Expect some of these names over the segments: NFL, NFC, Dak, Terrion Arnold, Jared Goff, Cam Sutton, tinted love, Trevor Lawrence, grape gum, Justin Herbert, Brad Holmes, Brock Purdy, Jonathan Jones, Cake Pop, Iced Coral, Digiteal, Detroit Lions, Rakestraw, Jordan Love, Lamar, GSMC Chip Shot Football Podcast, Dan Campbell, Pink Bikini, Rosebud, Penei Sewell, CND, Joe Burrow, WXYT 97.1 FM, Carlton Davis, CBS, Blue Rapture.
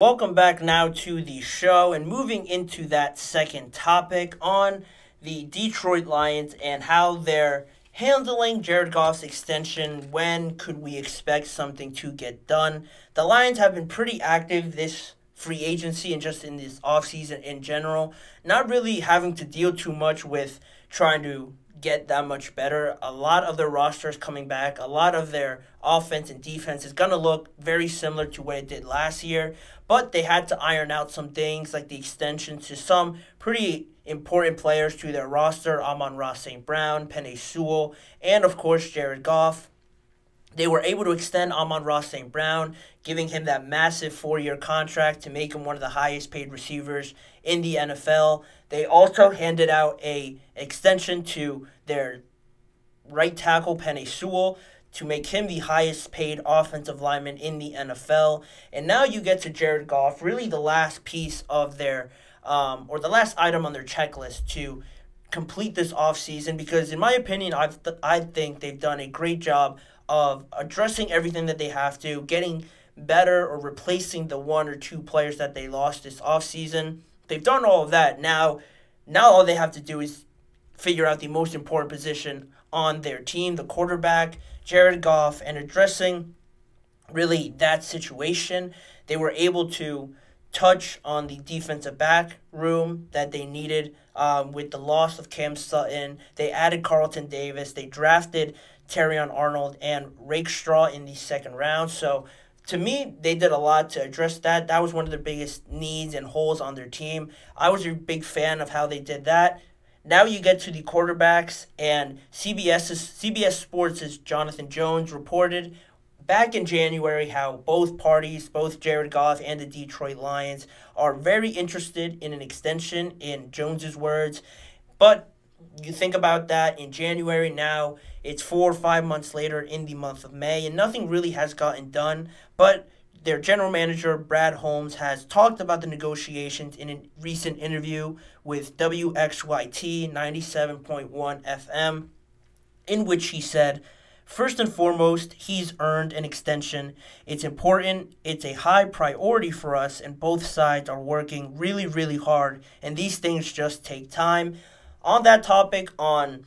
Welcome back now to the show, and moving into that second topic on the Detroit Lions and how they're handling Jared Goff's extension. When could we expect something to get done? The Lions have been pretty active this free agency and just in this offseason in general, not really having to deal too much with trying to get that much better. A lot of their roster is coming back. A lot of their offense and defense is going to look very similar to what it did last year, but they had to iron out some things like the extension to some pretty important players to their roster: Amon-Ra St. Brown, Penei Sewell, and of course Jared Goff. They were able to extend Amon-Ra St. Brown, giving him that massive 4-year contract to make him one of the highest paid receivers in the NFL. They also handed out a extension to their right tackle, Penei Sewell, to make him the highest paid offensive lineman in the NFL. And now you get to Jared Goff, really the last piece of their the last item on their checklist to complete this offseason, because in my opinion, I think they've done a great job of addressing everything that they have to, getting better or replacing the one or two players that they lost this offseason. They've done all of that. Now all they have to do is figure out the most important position on their team, the quarterback, Jared Goff, and addressing really that situation. They were able to touch on the defensive back room that they needed with the loss of Cam Sutton. They added Carlton Davis. They drafted Terrion Arnold and Rakestraw in the second round. So to me, they did a lot to address that. That was one of the biggest needs and holes on their team. I was a big fan of how they did that. Now you get to the quarterbacks, and CBS Sports' Jonathan Jones reported back in January how both Jared Goff and the Detroit Lions, are very interested in an extension, in Jones's words. But you think about that in January, now it's 4 or 5 months later in the month of May, and nothing really has gotten done. But their general manager, Brad Holmes, has talked about the negotiations in a recent interview with WXYT 97.1 FM, in which he said, "First and foremost, he's earned an extension. It's important, it's a high priority for us, and both sides are working really, really hard, and these things just take time." On that topic, on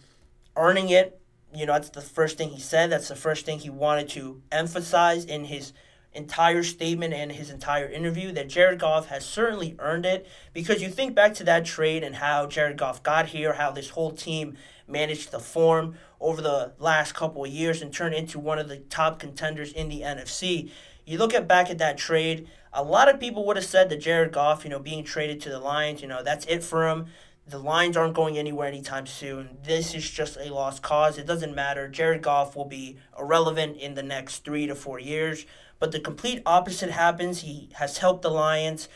earning it, that's the first thing he said. That's the first thing he wanted to emphasize in his entire statement and his entire interview, that Jared Goff has certainly earned it, because you think back to that trade and how Jared Goff got here, how this whole team managed to form over the last couple of years and turn into one of the top contenders in the NFC. You look back at that trade, a lot of people would have said that Jared Goff, being traded to the Lions, that's it for him. The Lions aren't going anywhere anytime soon. This is just a lost cause. It doesn't matter. Jared Goff will be irrelevant in the next 3 to 4 years. But the complete opposite happens. He has helped the Lions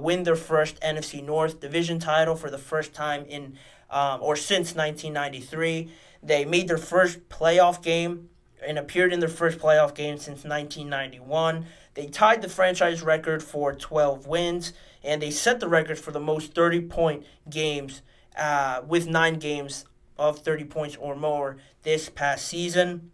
win their first NFC North division title for the first time in since 1993. They made their first playoff game and appeared in their first playoff game since 1991. They tied the franchise record for 12 wins, and they set the record for the most 30-point games with 9 games of 30 points or more this past season.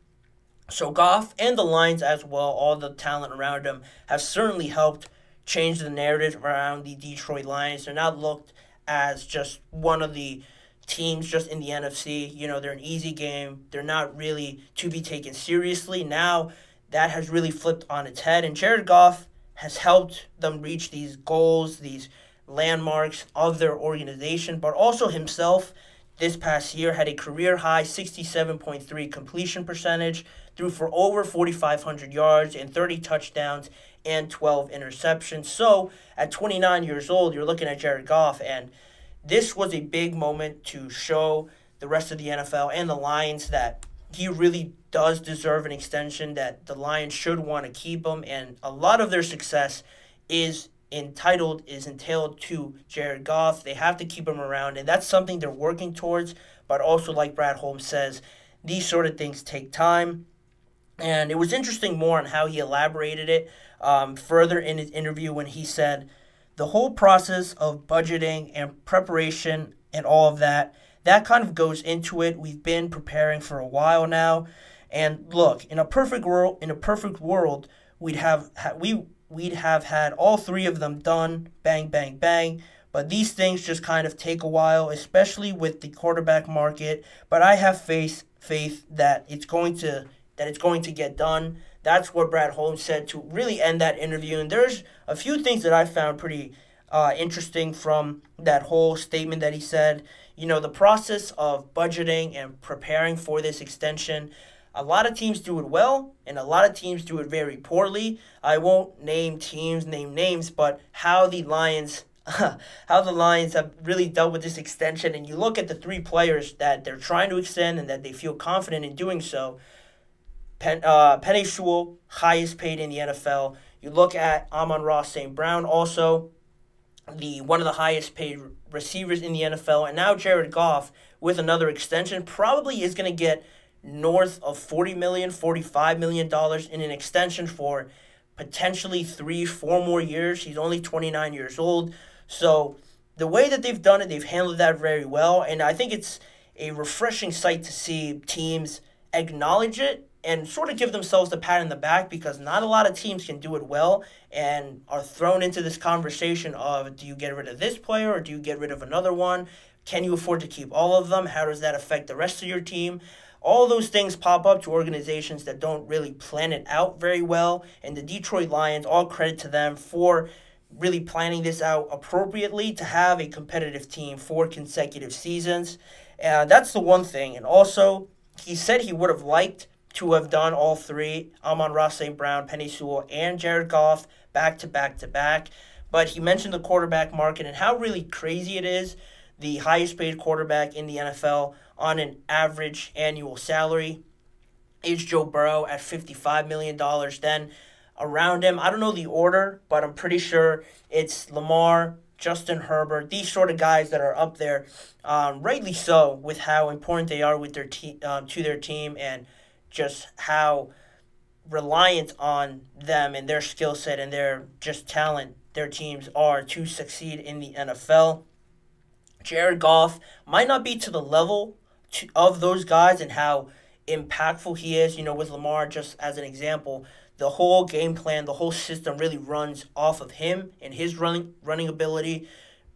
So Goff and the Lions as well, all the talent around him, have certainly helped change the narrative around the Detroit Lions. They're not looked as just one of the teams just in the NFC. They're an easy game. They're not really to be taken seriously. Now that has really flipped on its head, and Jared Goff has helped them reach these goals, these landmarks of their organization, but also himself. This past year had a career-high 67.3% completion percentage, threw for over 4,500 yards and 30 touchdowns and 12 interceptions. So at 29 years old, you're looking at Jared Goff, and this was a big moment to show the rest of the NFL and the Lions that he really does deserve an extension, that the Lions should want to keep him, and a lot of their success is entailed to Jared Goff. They have to keep him around, and that's something they're working towards. But also, like Brad Holmes says, these sort of things take time. And it was interesting more on how he elaborated it further in his interview, when he said, "The whole process of budgeting and preparation and all of that kind of goes into it. We've been preparing for a while now, and look, in a perfect world, we'd have we we'd have had all three of them done, bang, bang, bang. But these things just kind of take a while, especially with the quarterback market. But I have faith that it's going to get done. That's what Brad Holmes said to really end that interview. And there's a few things that I found pretty interesting from that whole statement that he said. You know, the process of budgeting and preparing for this extension, a lot of teams do it well, and a lot of teams do it very poorly. I won't name names, but how the Lions have really dealt with this extension, and you look at the three players that they're trying to extend and that they feel confident in doing so. Penei Sewell, highest paid in the NFL. You look at Amon-Ra St. Brown, also one of the highest paid receivers in the NFL. And now Jared Goff, with another extension, probably is going to get north of $40 million, $45 million in an extension for potentially 3-4 more years. He's only 29 years old. So the way that they've done it, they've handled that very well. And I think it's a refreshing sight to see teams acknowledge it and sort of give themselves the pat in the back, because not a lot of teams can do it well and are thrown into this conversation of, do you get rid of this player or do you get rid of another one? Can you afford to keep all of them? How does that affect the rest of your team? All those things pop up to organizations that don't really plan it out very well. And the Detroit Lions, all credit to them for really planning this out appropriately to have a competitive team for consecutive seasons. That's the one thing. And also, he said he would have liked to have done all three, Amon-Ra St. Brown, Penei Sewell, and Jared Goff, back-to-back-to-back. But he mentioned the quarterback market and how really crazy it is, the highest-paid quarterback in the NFL on an average annual salary is Joe Burrow at $55 million. Then around him, I don't know the order, but I'm pretty sure it's Lamar, Justin Herbert, these sort of guys that are up there, rightly so, with how important they are with their team and just how reliant on them and their skill set and their just talent their teams are to succeed in the NFL. Jared Goff might not be to the level of those guys and how impactful he is. You know, with Lamar, just as an example, the whole game plan, the whole system really runs off of him and his running ability,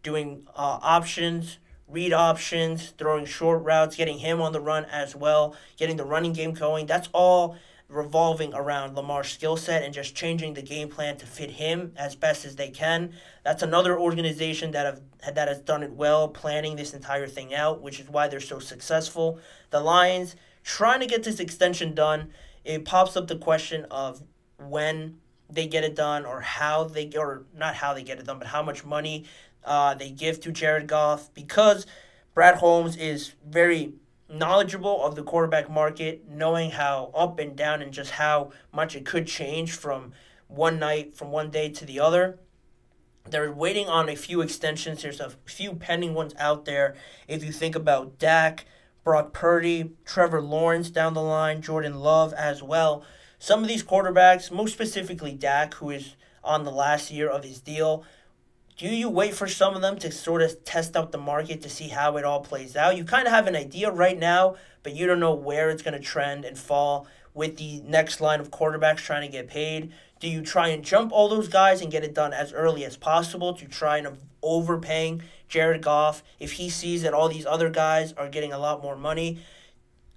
doing options, read options, throwing short routes, getting him on the run as well, getting the running game going. That's all revolving around Lamar's skill set and just changing the game plan to fit him as best as they can. That's another organization that has done it well, planning this entire thing out, which is why they're so successful. The Lions, trying to get this extension done, it pops up the question of when they get it done or how much money they give to Jared Goff, because Brad Holmes is very knowledgeable of the quarterback market, knowing how up and down and just how much it could change from one day to the other. They're waiting on a few extensions. There's a few pending ones out there. If you think about Dak, Brock Purdy, Trevor Lawrence down the line, Jordan Love as well. Some of these quarterbacks, most specifically Dak, who is on the last year of his deal, do you wait for some of them to sort of test out the market to see how it all plays out? You kind of have an idea right now, but you don't know where it's going to trend and fall with the next line of quarterbacks trying to get paid. Do you try and jump all those guys and get it done as early as possible to try and overpaying Jared Goff if he sees that all these other guys are getting a lot more money?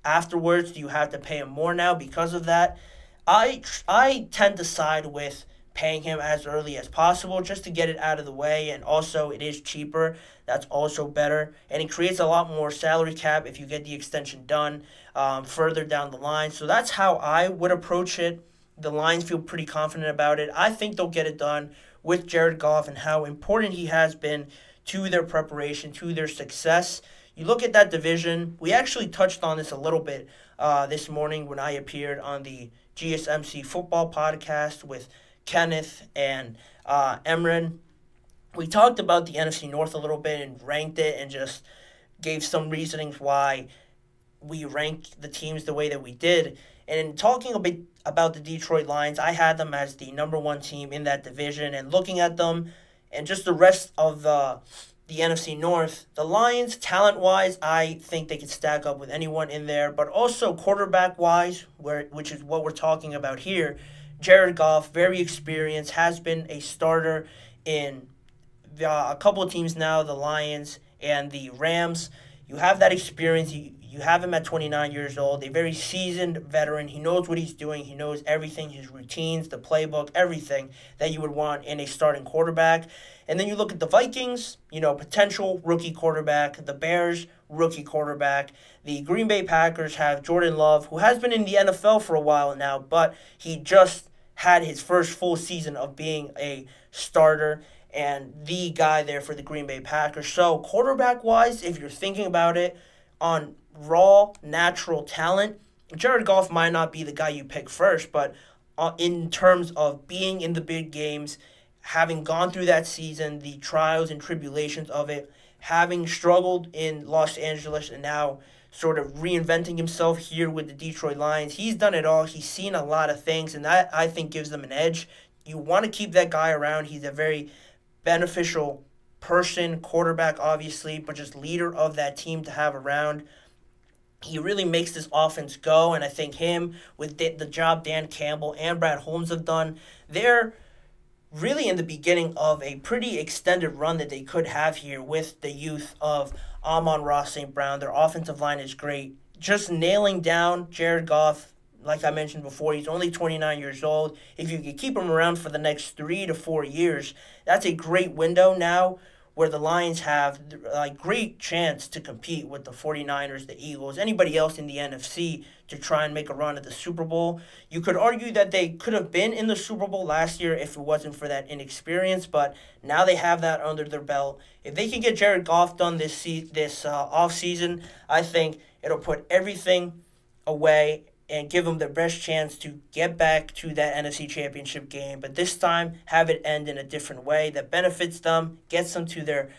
Afterwards, do you have to pay him more now because of that? I tend to side with paying him as early as possible just to get it out of the way, and also it is cheaper. That's also better, and it creates a lot more salary cap if you get the extension done further down the line. So that's how I would approach it. The Lions feel pretty confident about it. I think they'll get it done with Jared Goff and how important he has been to their preparation, to their success. You look at that division, we actually touched on this a little bit this morning when I appeared on the GSMC Football Podcast with Kenneth and Emran. We talked about the NFC North a little bit and ranked it and just gave some reasonings why we ranked the teams the way that we did. And in talking a bit about the Detroit Lions, I had them as the #1 team in that division. And looking at them and just the rest of the NFC North, the Lions, talent-wise, I think they could stack up with anyone in there. But also quarterback-wise, which is what we're talking about here, Jared Goff, very experienced, has been a starter in a couple of teams now, the Lions and the Rams. You have that experience. You have him at 29 years old, a very seasoned veteran. He knows what he's doing. He knows everything, his routines, the playbook, everything that you would want in a starting quarterback. And then you look at the Vikings, potential rookie quarterback, the Bears, rookie quarterback. The Green Bay Packers have Jordan Love, who has been in the NFL for a while now, but he just had his first full season of being a starter and the guy there for the Green Bay Packers. So quarterback-wise, if you're thinking about it, on raw, natural talent, Jared Goff might not be the guy you pick first, but in terms of being in the big games, having gone through that season, the trials and tribulations of it, having struggled in Los Angeles and now sort of reinventing himself here with the Detroit Lions, he's done it all. He's seen a lot of things, and that, I think, gives them an edge. You want to keep that guy around. He's a very beneficial person, quarterback obviously, but just leader of that team to have around. He really makes this offense go, and I think him, with the job Dan Campbell and Brad Holmes have done, they're really in the beginning of a pretty extended run that they could have here with the youth of Amon-Ra St. Brown. Their offensive line is great. Just nailing down Jared Goff, like I mentioned before, he's only 29 years old. If you could keep him around for the next 3 to 4 years, that's a great window now where the Lions have a great chance to compete with the 49ers, the Eagles, anybody else in the NFC to try and make a run at the Super Bowl. You could argue that they could have been in the Super Bowl last year if it wasn't for that inexperience, but now they have that under their belt. If they can get Jared Goff done this offseason, I think it'll put everything away and give them the best chance to get back to that NFC Championship game, but this time have it end in a different way that benefits them, gets them to their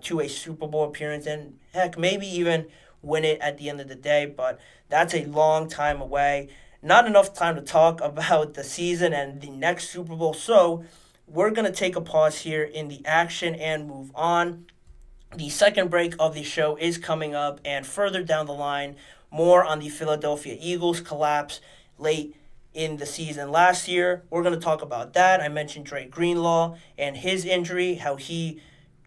to a Super Bowl appearance, and heck, maybe even win it at the end of the day. But that's a long time away. Not enough time to talk about the season and the next Super Bowl, so we're going to take a pause here in the action and move on. The second break of the show is coming up, and further down the line, more on the Philadelphia Eagles collapse late in the season last year. We're going to talk about that. I mentioned Dre Greenlaw and his injury, how he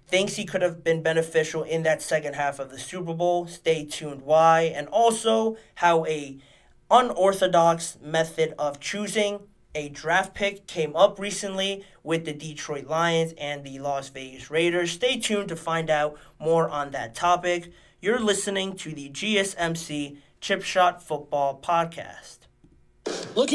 thinks he could have been beneficial in that second half of the Super Bowl. Stay tuned why. And also how a unorthodox method of choosing a draft pick came up recently with the Detroit Lions and the Las Vegas Raiders. Stay tuned to find out more on that topic. You're listening to the GSMC Chip Shot Football Podcast. Looking